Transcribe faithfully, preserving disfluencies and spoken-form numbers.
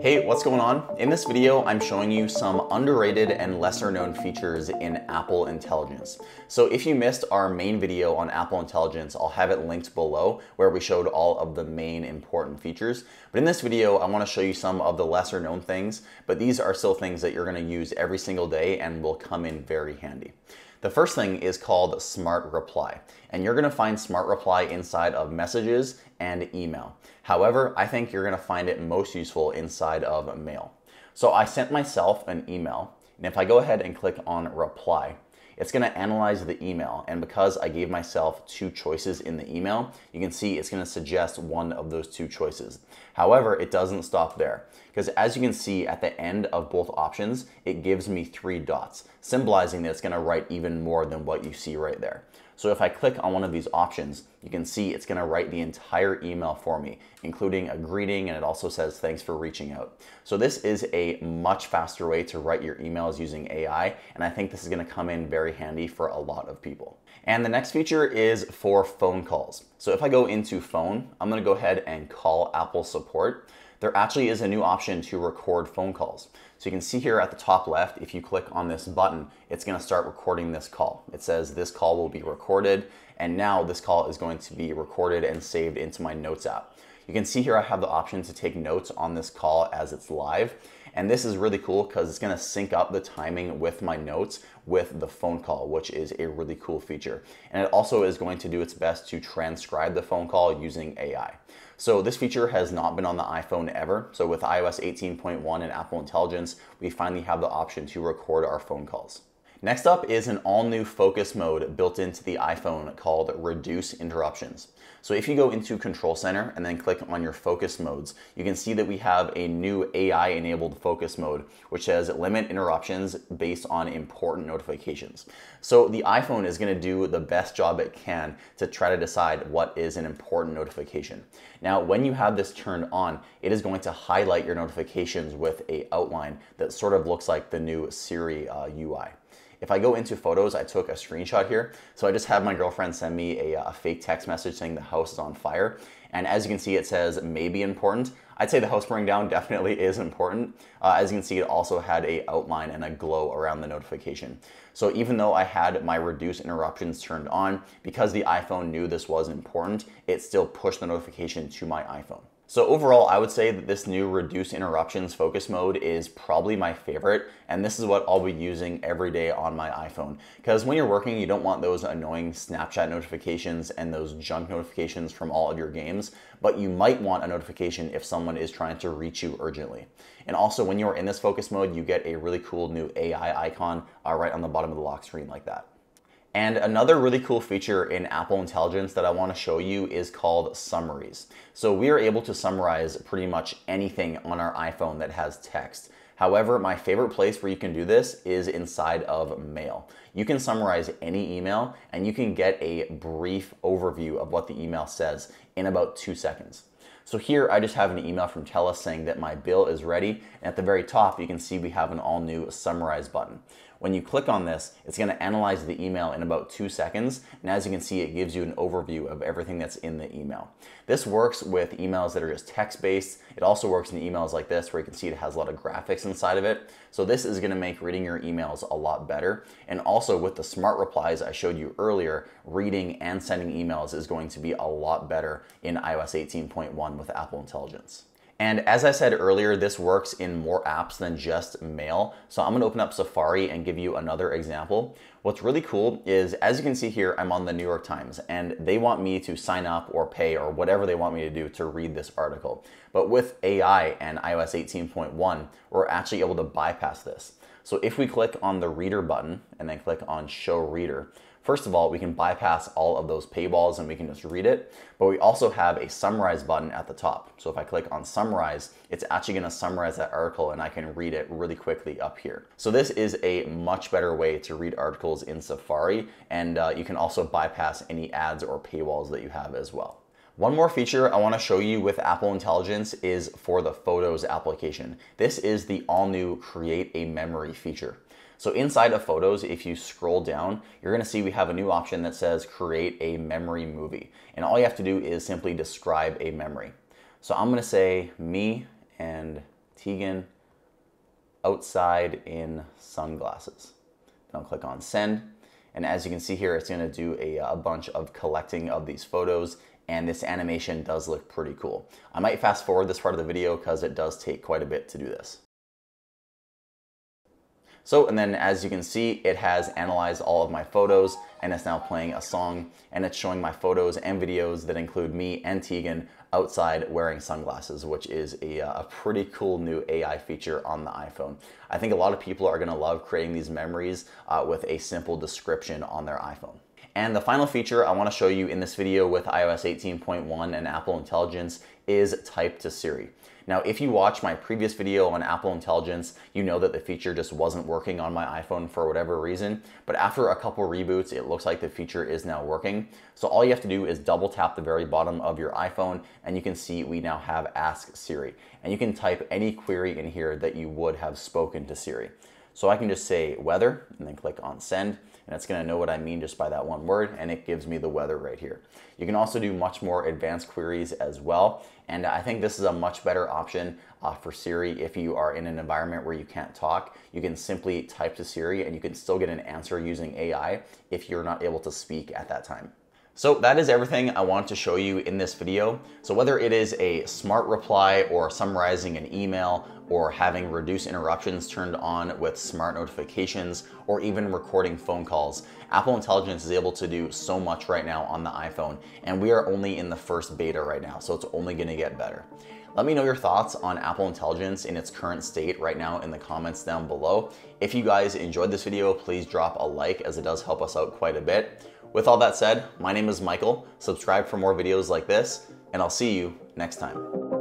Hey, what's going on? In this video, I'm showing you some underrated and lesser known features in Apple Intelligence. So if you missed our main video on Apple Intelligence, I'll have it linked below where we showed all of the main important features. But in this video, I wanna show you some of the lesser known things, but these are still things that you're gonna use every single day and will come in very handy. The first thing is called Smart Reply, and you're gonna find Smart Reply inside of messages and email. However, I think you're gonna find it most useful inside of mail. So I sent myself an email, and if I go ahead and click on Reply, it's gonna analyze the email, and because I gave myself two choices in the email, you can see it's gonna suggest one of those two choices. However, it doesn't stop there, because as you can see at the end of both options, it gives me three dots, symbolizing that it's gonna write even more than what you see right there. So if I click on one of these options, you can see it's gonna write the entire email for me, including a greeting, and it also says, thanks for reaching out. So this is a much faster way to write your emails using A I, and I think this is gonna come in very handy for a lot of people. And the next feature is for phone calls. So if I go into phone, I'm gonna go ahead and call Apple support. There actually is a new option to record phone calls. So you can see here at the top left, if you click on this button, it's gonna start recording this call. It says this call will be recorded, and now this call is going to be recorded and saved into my Notes app. You can see here I have the option to take notes on this call as it's live. And this is really cool because it's gonna sync up the timing with my notes with the phone call, which is a really cool feature. And it also is going to do its best to transcribe the phone call using A I. So this feature has not been on the iPhone ever. So with i O S eighteen point one and Apple Intelligence, we finally have the option to record our phone calls. Next up is an all-new focus mode built into the iPhone called Reduce Interruptions. So if you go into Control Center and then click on your focus modes, you can see that we have a new A I-enabled focus mode, which says limit interruptions based on important notifications. So the iPhone is gonna do the best job it can to try to decide what is an important notification. Now, when you have this turned on, it is going to highlight your notifications with an outline that sort of looks like the new Siri uh, U I. If I go into photos, I took a screenshot here. So I just had my girlfriend send me a, a fake text message saying the house is on fire. And as you can see, it says maybe important. I'd say the house burning down definitely is important. Uh, as you can see, it also had a outline and a glow around the notification. So even though I had my reduce interruptions turned on, because the iPhone knew this was important, it still pushed the notification to my iPhone. So overall, I would say that this new Reduce Interruptions focus mode is probably my favorite, and this is what I'll be using every day on my iPhone. Because when you're working, you don't want those annoying Snapchat notifications and those junk notifications from all of your games, but you might want a notification if someone is trying to reach you urgently. And also, when you're in this focus mode, you get a really cool new A I icon uh, right on the bottom of the lock screen like that. And another really cool feature in Apple Intelligence that I wanna show you is called summaries. So we are able to summarize pretty much anything on our iPhone that has text. However, my favorite place where you can do this is inside of Mail. You can summarize any email and you can get a brief overview of what the email says in about two seconds. So here I just have an email from Telus saying that my bill is ready. And at the very top, you can see we have an all new summarize button. When you click on this, it's gonna analyze the email in about two seconds. And as you can see, it gives you an overview of everything that's in the email. This works with emails that are just text-based. It also works in emails like this where you can see it has a lot of graphics inside of it. So this is gonna make reading your emails a lot better. And also with the smart replies I showed you earlier, reading and sending emails is going to be a lot better in i O S eighteen point one. With Apple Intelligence. And as I said earlier, this works in more apps than just Mail. So I'm gonna open up Safari and give you another example. What's really cool is, as you can see here, I'm on the New York Times and they want me to sign up or pay or whatever they want me to do to read this article. But with A I and i O S eighteen point one, we're actually able to bypass this. So if we click on the reader button and then click on show reader, first of all, we can bypass all of those paywalls and we can just read it, but we also have a summarize button at the top. So if I click on summarize, it's actually gonna summarize that article and I can read it really quickly up here. So this is a much better way to read articles in Safari, and uh, you can also bypass any ads or paywalls that you have as well. One more feature I wanna show you with Apple Intelligence is for the Photos application. This is the all new Create a Memory feature. So inside of Photos, if you scroll down, you're gonna see we have a new option that says create a memory movie. And all you have to do is simply describe a memory. So I'm gonna say me and Tegan outside in sunglasses. Then I'll click on send. And as you can see here, it's gonna do a, a bunch of collecting of these photos, and this animation does look pretty cool. I might fast forward this part of the video because it does take quite a bit to do this. So, and then as you can see, it has analyzed all of my photos and it's now playing a song, and it's showing my photos and videos that include me and Tegan outside wearing sunglasses, which is a, a pretty cool new A I feature on the iPhone. I think a lot of people are gonna love creating these memories uh, with a simple description on their iPhone. And the final feature I wanna show you in this video with i O S eighteen point one and Apple Intelligence is Type to Siri. Now, if you watch my previous video on Apple Intelligence, you know that the feature just wasn't working on my iPhone for whatever reason, but after a couple reboots, it looks like the feature is now working. So all you have to do is double tap the very bottom of your iPhone, and you can see we now have Ask Siri. And you can type any query in here that you would have spoken to Siri. So I can just say weather and then click on send, and it's gonna know what I mean just by that one word, and it gives me the weather right here. You can also do much more advanced queries as well, and I think this is a much better option uh, for Siri if you are in an environment where you can't talk. You can simply type to Siri and you can still get an answer using A I if you're not able to speak at that time. So that is everything I want to show you in this video. So whether it is a smart reply or summarizing an email or having reduce interruptions turned on with smart notifications or even recording phone calls, Apple Intelligence is able to do so much right now on the iPhone, and we are only in the first beta right now, so it's only gonna get better. Let me know your thoughts on Apple Intelligence in its current state right now in the comments down below. If you guys enjoyed this video, please drop a like, as it does help us out quite a bit. With all that said, my name is Michael. Subscribe for more videos like this, and I'll see you next time.